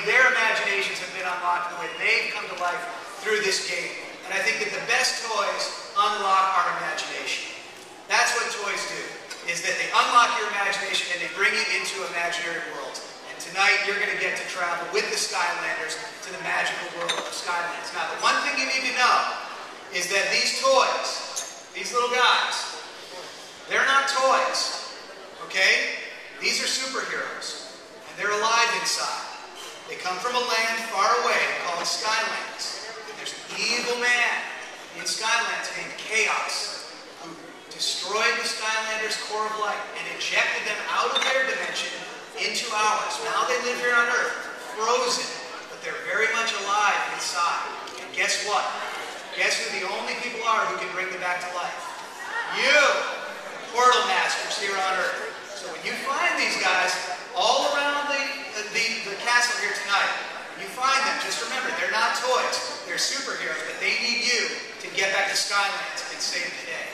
way their imaginations have been unlocked, the way they've come to life through this game. And I think that the best toys unlock our imagination. That's what toys do, is that they unlock your imagination and they bring you into imaginary worlds. And tonight you're going to get to travel with the Skylanders to the magical world of Skylands. Now, the one thing you need to know is that these toys, these little guys, they're not toys, okay? These are superheroes, and they're alive inside. They come from a land far away called Skylands. And there's an evil man in Skylands named Chaos, who destroyed the Skylanders' core of light and ejected them out of their dimension into ours. Now they live here on Earth, frozen, but they're very much alive inside. And guess what? Guess who the only people are who can bring them back to life? You! Portal masters here on Earth. So when you find these guys all around the castle here tonight, when you find them, just remember, they're not toys, they're superheroes, but they need you to get back to Skylands and save the day.